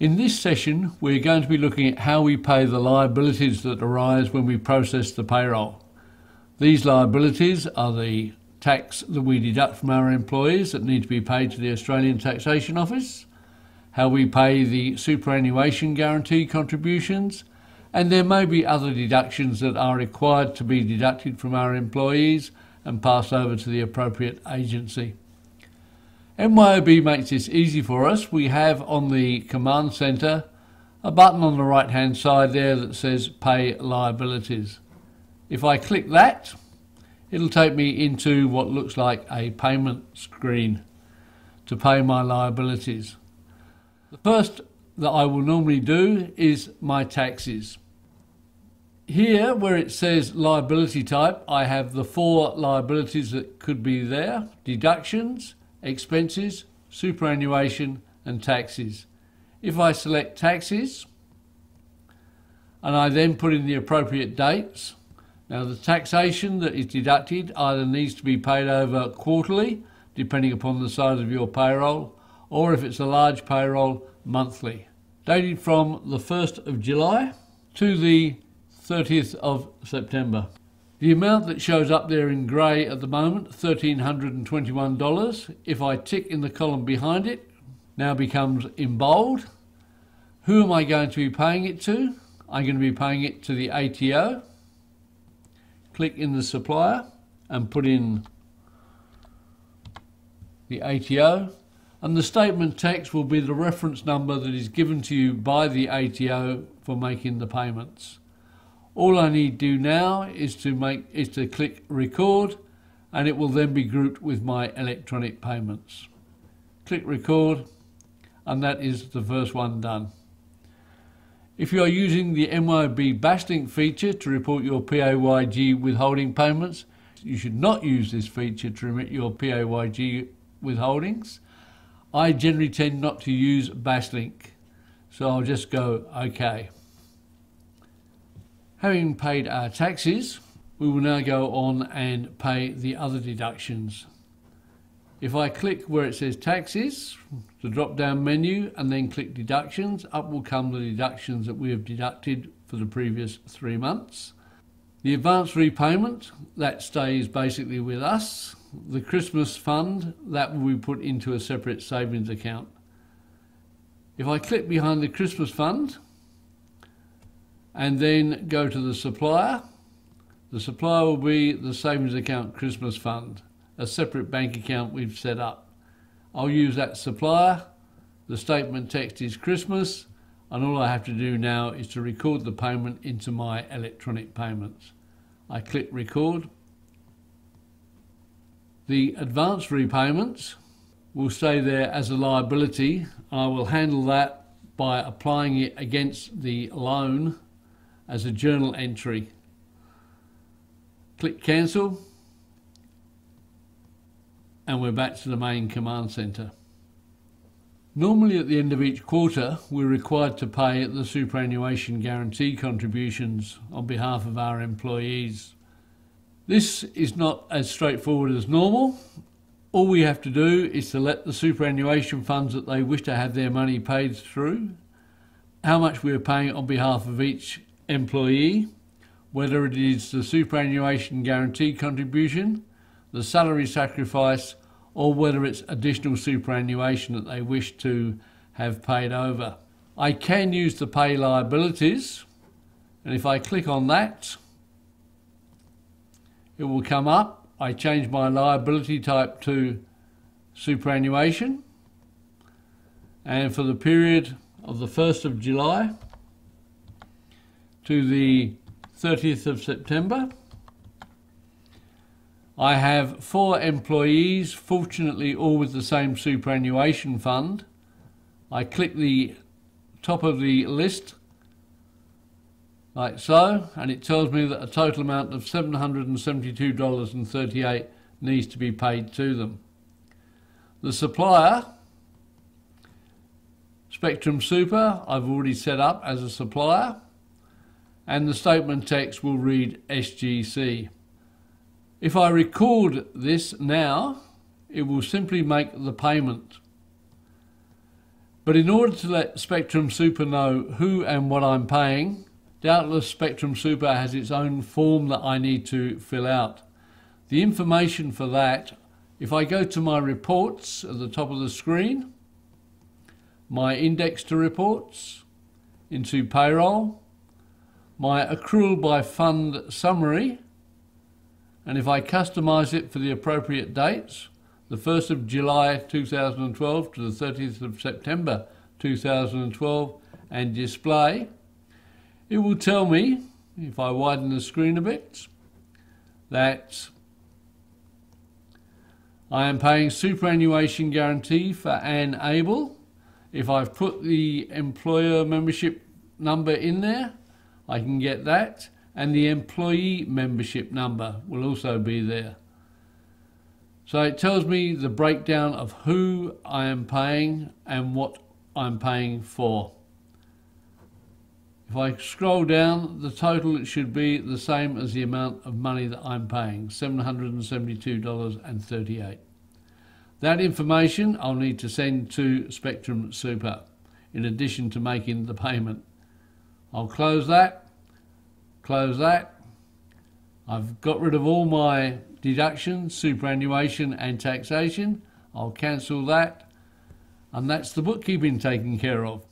In this session, we're going to be looking at how we pay the liabilities that arise when we process the payroll. These liabilities are the tax that we deduct from our employees that need to be paid to the Australian Taxation Office, how we pay the superannuation guarantee contributions, and there may be other deductions that are required to be deducted from our employees and passed over to the appropriate agency. MYOB makes this easy for us. We have on the command centre a button on the right hand side there that says Pay Liabilities. If I click that, it'll take me into what looks like a payment screen to pay my liabilities. The first that I will normally do is my taxes. Here where it says liability type, I have the four liabilities that could be there: deductions, expenses, superannuation and taxes. If I select taxes and I then put in the appropriate dates, now the taxation that is deducted either needs to be paid over quarterly, depending upon the size of your payroll, or if it's a large payroll, monthly. Dated from the 1st of July to the 30th of September. The amount that shows up there in grey at the moment, $1,321, if I tick in the column behind it, now becomes in bold. Who am I going to be paying it to? I'm going to be paying it to the ATO. Click in the supplier and put in the ATO, and the statement text will be the reference number that is given to you by the ATO for making the payments. All I need to do now is to click record, and it will then be grouped with my electronic payments. Click record, and that is the first one done. If you are using the MYOB BashLink feature to report your PAYG withholding payments, you should not use this feature to remit your PAYG withholdings. I generally tend not to use BashLink, so I'll just go OK. Having paid our taxes, we will now go on and pay the other deductions. If I click where it says taxes, the drop down menu, and then click deductions, up will come the deductions that we have deducted for the previous 3 months. The advance repayment, that stays basically with us. The Christmas fund, that will be put into a separate savings account. If I click behind the Christmas fund, and then go to the supplier will be the savings account Christmas fund, a separate bank account we've set up. I'll use that supplier, the statement text is Christmas, and all I have to do now is to record the payment into my electronic payments. I click record. The advance repayments will stay there as a liability, and I will handle that by applying it against the loan as a journal entry. Click cancel, and we're back to the main command centre. Normally at the end of each quarter we're required to pay the superannuation guarantee contributions on behalf of our employees. This is not as straightforward as normal. All we have to do is to let the superannuation funds that they wish to have their money paid through, how much we're paying on behalf of each employee, whether it is the superannuation guarantee contribution, the salary sacrifice, or whether it's additional superannuation that they wish to have paid over. I can use the pay liabilities, and if I click on that, it will come up. I change my liability type to superannuation, and for the period of the 1st of July to the 30th of September. I have 4 employees, fortunately all with the same superannuation fund. I click the top of the list, like so, and it tells me that a total amount of $772.38 needs to be paid to them. The supplier, Spectrum Super, I've already set up as a supplier, and the statement text will read SGC. If I record this now, it will simply make the payment. But in order to let Spectrum Super know who and what I'm paying, doubtless Spectrum Super has its own form that I need to fill out. The information for that, if I go to my reports at the top of the screen, my index to reports, into payroll, my accrual by fund summary, and if I customize it for the appropriate dates, the 1st of July 2012 to the 30th of September 2012, and display, it will tell me, if I widen the screen a bit, that I am paying superannuation guarantee for Anne Abel. If I've put the employer membership number in there, I can get that, and the employee membership number will also be there. So it tells me the breakdown of who I am paying and what I'm paying for. If I scroll down, the total should be the same as the amount of money that I'm paying, $772.38. That information I'll need to send to Spectrum Super in addition to making the payment. I'll close that, close that. I've got rid of all my deductions, superannuation and taxation. I'll cancel that, and that's the bookkeeping taken care of.